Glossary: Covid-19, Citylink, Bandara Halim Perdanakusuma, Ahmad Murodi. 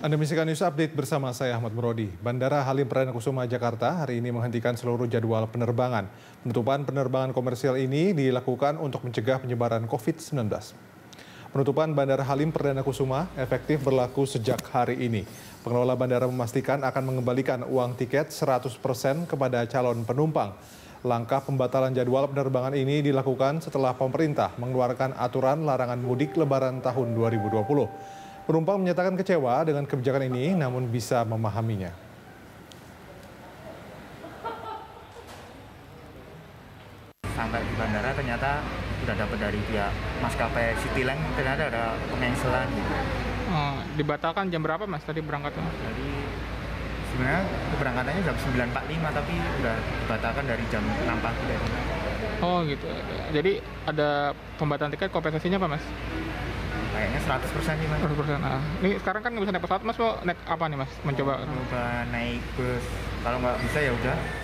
Anda menyaksikan news update bersama saya Ahmad Murodi. Bandara Halim Perdanakusuma Jakarta hari ini menghentikan seluruh jadwal penerbangan. Penutupan penerbangan komersial ini dilakukan untuk mencegah penyebaran Covid-19. Penutupan Bandara Halim Perdanakusuma efektif berlaku sejak hari ini. Pengelola bandara memastikan akan mengembalikan uang tiket 100% kepada calon penumpang. Langkah pembatalan jadwal penerbangan ini dilakukan setelah pemerintah mengeluarkan aturan larangan mudik Lebaran tahun 2020. Penumpang menyatakan kecewa dengan kebijakan ini, namun bisa memahaminya. Sampai di bandara ternyata sudah dapat dari pihak maskapai Citylink, ternyata ada pengencelan. Gitu. Dibatalkan jam berapa Mas tadi berangkatnya? Jadi sebenarnya keberangkatannya jam 9.45, tapi sudah dibatalkan dari jam 6.40. Oh gitu. Jadi ada pembatalan tiket, kompensasinya apa Mas? Kayaknya 100% nih Mas. 100%. Ini sekarang kan nggak bisa naik pesawat Mas, mau naik apa nih Mas? Mencoba naik bus. Kalau nggak bisa ya udah.